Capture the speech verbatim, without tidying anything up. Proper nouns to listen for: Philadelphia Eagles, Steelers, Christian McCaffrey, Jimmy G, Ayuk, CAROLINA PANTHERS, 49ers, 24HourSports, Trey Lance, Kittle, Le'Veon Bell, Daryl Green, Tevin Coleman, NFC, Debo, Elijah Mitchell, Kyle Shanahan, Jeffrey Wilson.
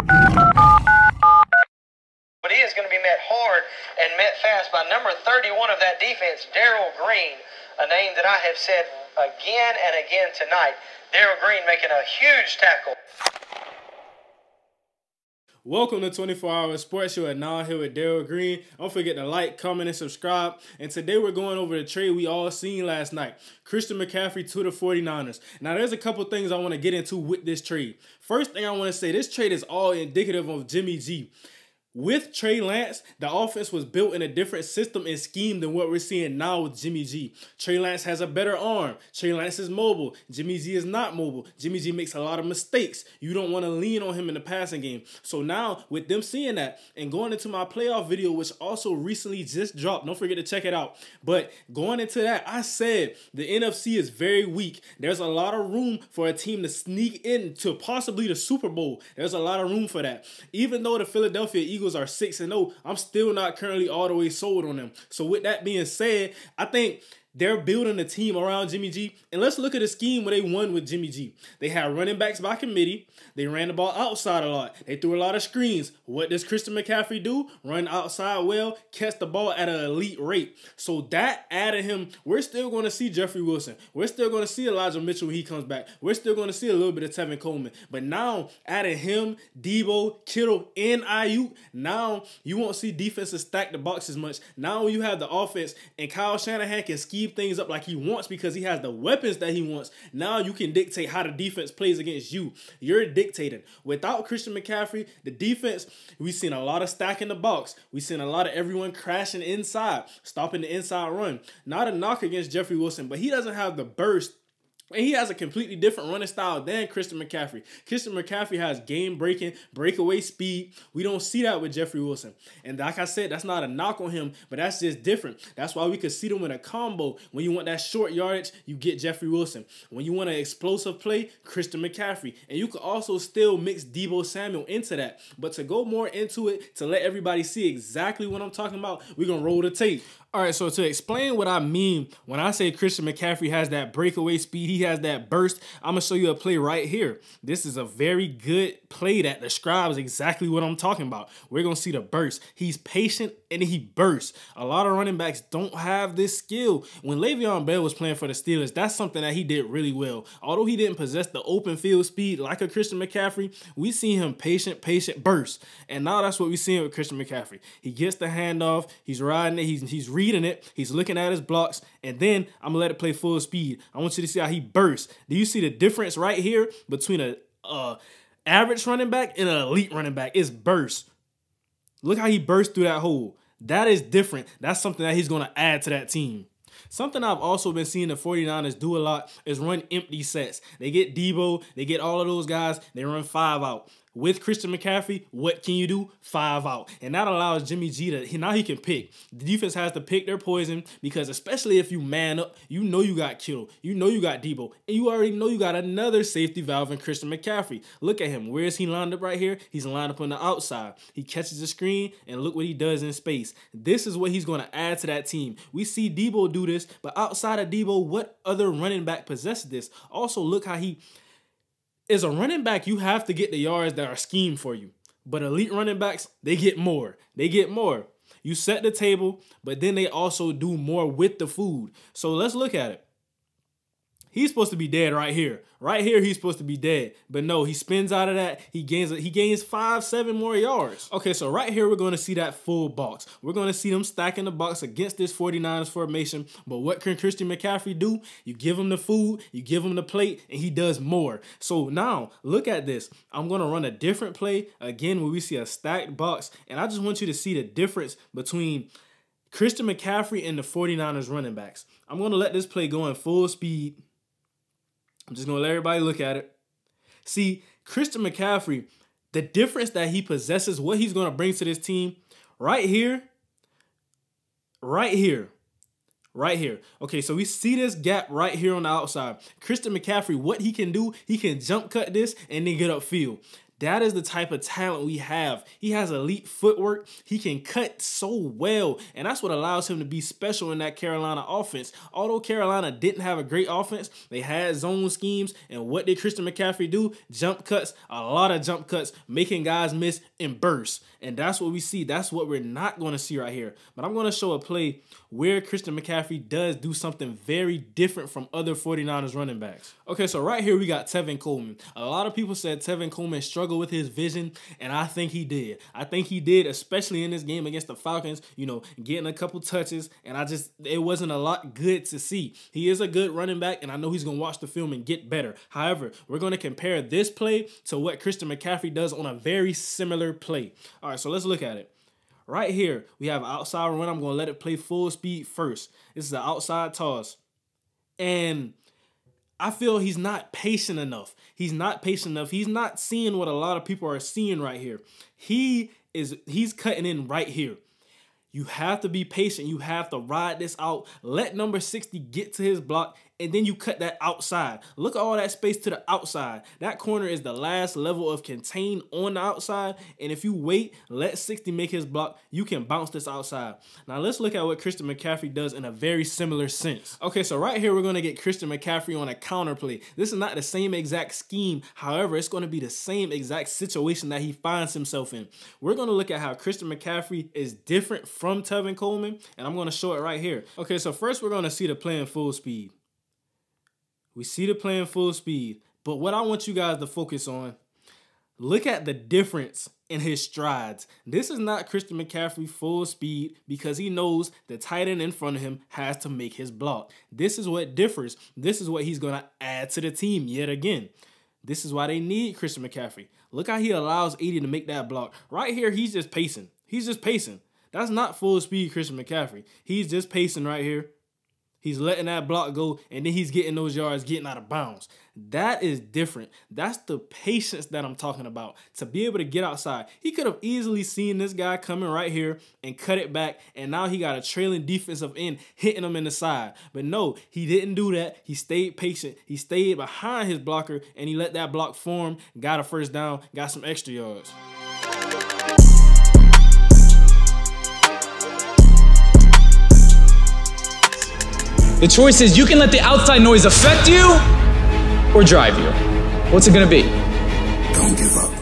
But he is going to be met hard and met fast by number thirty-one of that defense, Daryl Green, a name that I have said again and again tonight. Daryl Green making a huge tackle. Welcome to twenty-four hour Sports Show, and now here with Daryl Green. Don't forget to like, comment, and subscribe. And today we're going over the trade we all seen last night, Christian McCaffrey to the forty-niners. Now, there's a couple things I want to get into with this trade. First thing I want to say, this trade is all indicative of Jimmy G. With Trey Lance, the offense was built in a different system and scheme than what we're seeing now with Jimmy G. Trey Lance has a better arm. Trey Lance is mobile. Jimmy G is not mobile. Jimmy G makes a lot of mistakes. You don't want to lean on him in the passing game. So now, with them seeing that, and going into my playoff video, which also recently just dropped, don't forget to check it out. But going into that, I said the N F C is very weak. There's a lot of room for a team to sneak in to possibly the Super Bowl. There's a lot of room for that. Even though the Philadelphia Eagles Eagles are six and oh, I'm still not currently all the way sold on them. So with that being said, I think they're building a team around Jimmy G. And let's look at a scheme where they won with Jimmy G. They had running backs by committee. They ran the ball outside a lot. They threw a lot of screens. What does Christian McCaffrey do? Run outside well, catch the ball at an elite rate. So that added him. We're still going to see Jeffrey Wilson. We're still going to see Elijah Mitchell when he comes back. We're still going to see a little bit of Tevin Coleman. But now, adding him, Debo, Kittle, and Ayuk, now you won't see defenses stack the box as much. Now you have the offense, and Kyle Shanahan can scheme things up like he wants because he has the weapons that he wants. Now you can dictate how the defense plays against you. You're dictating. Without Christian McCaffrey, the defense, we've seen a lot of stack in the box. We've seen a lot of everyone crashing inside, stopping the inside run. Not a knock against Jeffrey Wilson, but he doesn't have the burst. And he has a completely different running style than Christian McCaffrey. Christian McCaffrey has game-breaking, breakaway speed. We don't see that with Jeffrey Wilson. And like I said, that's not a knock on him, but that's just different. That's why we could see them in a combo. When you want that short yardage, you get Jeffrey Wilson. When you want an explosive play, Christian McCaffrey. And you could also still mix Debo Samuel into that. But to go more into it, to let everybody see exactly what I'm talking about, we're going to roll the tape. All right, so to explain what I mean, when I say Christian McCaffrey has that breakaway speed, he has that burst, I'm going to show you a play right here. This is a very good play that describes exactly what I'm talking about. We're going to see the burst. He's patient and he bursts. A lot of running backs don't have this skill. When Le'Veon Bell was playing for the Steelers, that's something that he did really well. Although he didn't possess the open field speed like a Christian McCaffrey, we see him patient, patient burst. And now that's what we're seeing with Christian McCaffrey. He gets the handoff. He's riding it. He's, he's reading it, he's looking at his blocks, and then I'm going to let it play full speed. I want you to see how he bursts. Do you see the difference right here between a uh, average running back and an elite running back? It's burst. Look how he bursts through that hole. That is different. That's something that he's going to add to that team. Something I've also been seeing the forty-niners do a lot is run empty sets. They get Debo, they get all of those guys, they run five out. With Christian McCaffrey, what can you do? Five out. And that allows Jimmy G to, now he can pick. The defense has to pick their poison because especially if you man up, you know you got Kittle, you know you got Debo, and you already know you got another safety valve in Christian McCaffrey. Look at him. Where is he lined up right here? He's lined up on the outside. He catches the screen, and look what he does in space. This is what he's going to add to that team. We see Debo do this, but outside of Debo, what other running back possesses this? Also, look how he... As a running back, you have to get the yards that are schemed for you. But elite running backs, they get more. They get more. You set the table, but then they also do more with the food. So let's look at it. He's supposed to be dead right here. Right here, he's supposed to be dead. But no, he spins out of that. He gains he gains five, seven more yards. Okay, so right here, we're going to see that full box. We're going to see them stacking the box against this forty-niners formation. But what can Christian McCaffrey do? You give him the food, you give him the plate, and he does more. So now, look at this. I'm going to run a different play, again, where we see a stacked box. And I just want you to see the difference between Christian McCaffrey and the forty-niners running backs. I'm going to let this play go in full speed. I'm just going to let everybody look at it. See, Christian McCaffrey, the difference that he possesses, what he's going to bring to this team, right here, right here, right here. Okay, so we see this gap right here on the outside. Christian McCaffrey, what he can do, he can jump cut this and then get upfield. That is the type of talent we have. He has elite footwork. He can cut so well, and that's what allows him to be special in that Carolina offense. Although Carolina didn't have a great offense, they had zone schemes, and what did Christian McCaffrey do? Jump cuts, a lot of jump cuts, making guys miss and burst, and that's what we see. That's what we're not going to see right here, but I'm going to show a play where Christian McCaffrey does do something very different from other forty-niners running backs. Okay, so right here we got Tevin Coleman. A lot of people said Tevin Coleman struggled with his vision, and I think he did. I think he did, especially in this game against the Falcons, you know, getting a couple touches, and I just, it wasn't a lot good to see. He is a good running back, and I know he's going to watch the film and get better. However, we're going to compare this play to what Christian McCaffrey does on a very similar play. All right, so let's look at it. Right here, we have an outside run. I'm going to let it play full speed first. This is an outside toss, and I feel he's not patient enough. He's not patient enough. He's not seeing what a lot of people are seeing right here. He is, he's cutting in right here. You have to be patient. You have to ride this out. Let number sixty get to his block, and then you cut that outside. Look at all that space to the outside. That corner is the last level of contain on the outside, and if you wait, let sixty make his block, you can bounce this outside. Now let's look at what Christian McCaffrey does in a very similar sense. Okay, so right here we're going to get Christian McCaffrey on a counter play. This is not the same exact scheme. However, it's going to be the same exact situation that he finds himself in. We're going to look at how Christian McCaffrey is different from Tevin Coleman, and I'm going to show it right here. Okay, so first we're going to see the play in full speed. We see the play in full speed, but what I want you guys to focus on, look at the difference in his strides. This is not Christian McCaffrey full speed because he knows the tight end in front of him has to make his block. This is what differs. This is what he's going to add to the team yet again. This is why they need Christian McCaffrey. Look how he allows eighty to make that block. Right here, he's just pacing. He's just pacing. That's not full speed Christian McCaffrey. He's just pacing right here. He's letting that block go, and then he's getting those yards, getting out of bounds. That is different. That's the patience that I'm talking about, to be able to get outside. He could have easily seen this guy coming right here and cut it back, and now he got a trailing defensive end hitting him in the side. But no, he didn't do that. He stayed patient. He stayed behind his blocker, and he let that block form, got a first down, got some extra yards. The choice is you can let the outside noise affect you or drive you. What's it gonna be? Don't give up.